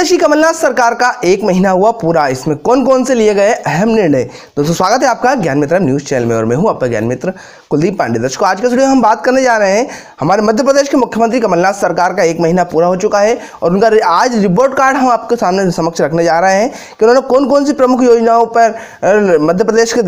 प्रदेश की कमलनाथ सरकार का एक महीना हुआ पूरा, इसमें कौन कौन से लिए गए अहम निर्णय। दोस्तों स्वागत है आपका ज्ञान मित्र न्यूज़ चैनल में और मैं हूं आपका ज्ञान मित्र कुलदीप पांडे। दर्शकों आज के वीडियो में हम बात करने जा रहे हैं हमारे मध्य प्रदेश के मुख्यमंत्री कमलनाथ सरकार का एक महीना पूरा हो चुका है और उनका आज रिपोर्ट कार्ड हम आपके सामने समक्ष रखने जा रहे हैं कि उन्होंने कौन कौन सी प्रमुख योजनाओं पर मध्य प्रदेश के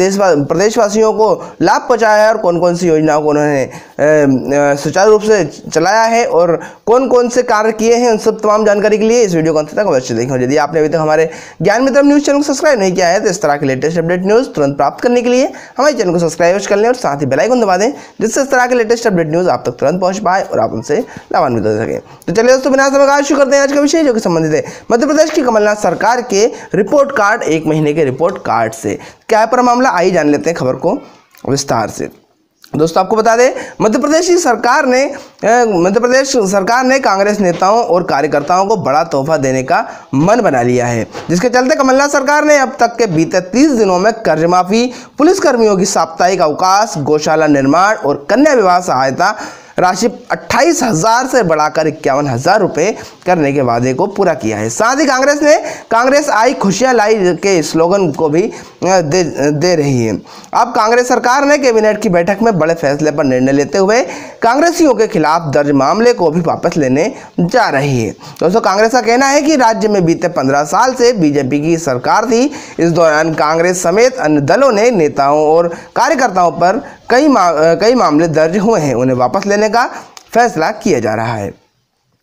प्रदेशवासियों को लाभ पहुँचाया है और कौन कौन सी योजनाओं को उन्होंने सुचारू रूप से चलाया है और कौन कौन से कार्य किए हैं, उन सब तमाम जानकारी के लिए इस वीडियो को अंत तक अवश्य देखें। यदि आपने अभी तक हमारे ज्ञान मित्र न्यूज़ चैनल को सब्सक्राइब नहीं किया है तो इस तरह के लेटेस्ट अपडेट न्यूज़ तुरंत प्राप्त करने के लिए हमारे चैनल को सब्सक्राइब कर लें और साथ ही बेल आइकन दबा दें, जिससे इस तरह के लेटेस्ट अपडेट न्यूज़ आप तक तुरंत पहुंच पाए और आप उनसे लाभान्वित हो सकें। तो चलिए दोस्तों बिना समय गवाए शुरू करते हैं आज का विषय, जो कि संबंधित है मध्य प्रदेश की कमलनाथ सरकार के रिपोर्ट कार्ड, एक महीने के रिपोर्ट कार्ड से क्या पर मामला, आई जान लेते हैं खबर को विस्तार से। दोस्तों आपको बता दें मध्य प्रदेश सरकार ने कांग्रेस नेताओं और कार्यकर्ताओं को बड़ा तोहफा देने का मन बना लिया है, जिसके चलते कमलनाथ सरकार ने अब तक के बीते 30 दिनों में कर्ज माफी, पुलिसकर्मियों की साप्ताहिक अवकाश, गौशाला निर्माण और कन्या विवाह सहायता राशि 28,000 से बढ़ाकर 51,000 रुपये करने के वादे को पूरा किया है। साथ ही कांग्रेस ने कांग्रेस आई खुशियां लाई के स्लोगन को भी दे रही है। अब कांग्रेस सरकार ने कैबिनेट की बैठक में बड़े फैसले पर निर्णय लेते हुए कांग्रेसियों के खिलाफ दर्ज मामले को भी वापस लेने जा रही है। दोस्तों कांग्रेस का कहना है कि राज्य में बीते 15 साल से बीजेपी की सरकार थी, इस दौरान कांग्रेस समेत अन्य दलों ने नेताओं और कार्यकर्ताओं पर कई मामले दर्ज हुए हैं, उन्हें वापस लेने का फैसला किया जा रहा है।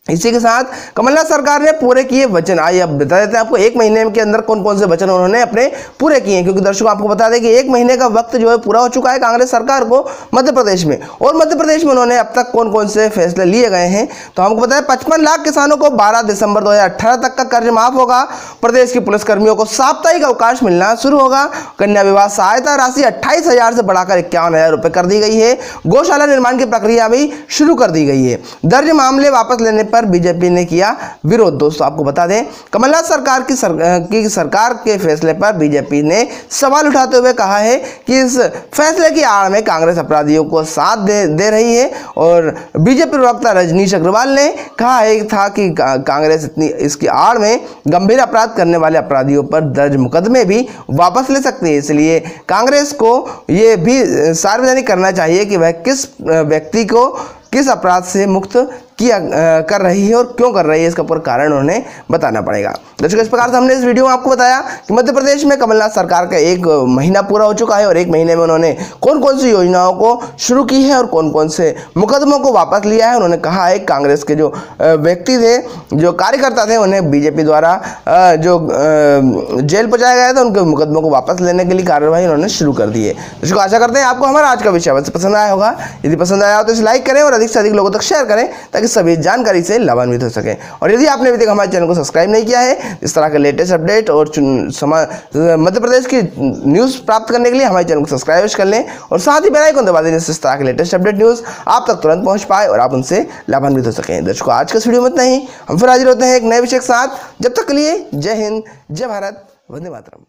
इसी के साथ कमलनाथ सरकार ने पूरे किए वचन, आइए अब बता देते हैं आपको एक महीने के अंदर कौन कौन से वचन उन्होंने अपने पूरे किए हैं, क्योंकि दर्शकों आपको बता दें कि एक महीने का वक्त जो है पूरा हो चुका है कांग्रेस सरकार को मध्य प्रदेश में, और मध्य प्रदेश में उन्होंने अब तक कौन कौन से फैसले लिए गए हैं। तो हमको बताया 55 लाख किसानों को 12 दिसंबर 2018 तक का कर्ज माफ होगा, प्रदेश के पुलिसकर्मियों को साप्ताहिक अवकाश मिलना शुरू होगा, कन्या विवाह सहायता राशि 28,000 से बढ़ाकर 51,000 रुपये कर दी गई है, गौशाला निर्माण की प्रक्रिया भी शुरू कर दी गई है, दर्ज मामले वापस लेने पर बीजेपी ने किया विरोध। दोस्तों आपको बता दें कमलनाथ सरकार की सरकार के फैसले पर बीजेपी ने सवाल उठाते हुए कहा है कि इस फैसले की आड़ में कांग्रेस अपराधियों को साथ दे रही है, और बीजेपी प्रवक्ता रजनीश अग्रवाल ने कहा है कि कांग्रेस इसकी आड़ में गंभीर अपराध करने वाले अपराधियों पर दर्ज मुकदमे भी वापस ले सकती है, इसलिए कांग्रेस को यह भी सार्वजनिक करना चाहिए कि वह किस व्यक्ति को किस अपराध से मुक्त कर रही है और क्यों कर रही है, इसका पूरा कारण उन्हें बताना पड़ेगा। दर्शकों इस प्रकार से हमने इस वीडियो में आपको बताया कि मध्य प्रदेश में कमलनाथ सरकार का एक महीना पूरा हो चुका है और एक महीने में उन्होंने कौन कौन सी योजनाओं को शुरू की है और कौन कौन से मुकदमों को वापस लिया है। उन्होंने कहा है कांग्रेस के जो व्यक्ति थे, जो कार्यकर्ता थे, उन्हें बीजेपी द्वारा जो जेल पहुँचाया गया था, उनके मुकदमों को वापस लेने के लिए कार्यवाही उन्होंने शुरू कर दी है। दर्शकों आशा करते हैं आपको हमारा आज का विषय अवश्य पसंद आया होगा। यदि पसंद आया हो तो इसे लाइक करें और अधिक से अधिक लोगों तक शेयर करें ताकि सभी जानकारी से लाभान्वित हो सकें, और यदि आपने अभी तक हमारे चैनल को सब्सक्राइब नहीं किया है, इस तरह के लेटेस्ट अपडेट और मध्य प्रदेश की न्यूज़ प्राप्त करने के लिए हमारे चैनल को सब्सक्राइब कर लें और साथ ही बेल आइकन दबा दें, जिससे इस तरह के लेटेस्ट अपडेट न्यूज़ आप तक तुरंत पहुंच पाए और आप उनसे लाभान्वित हो सकें। दर्शकों आज का वीडियो में इतना ही, हम फिर हाजिर होते हैं एक नए विषय के साथ। जब तक के लिए जय हिंद, जय भारत, वंदे मातरम।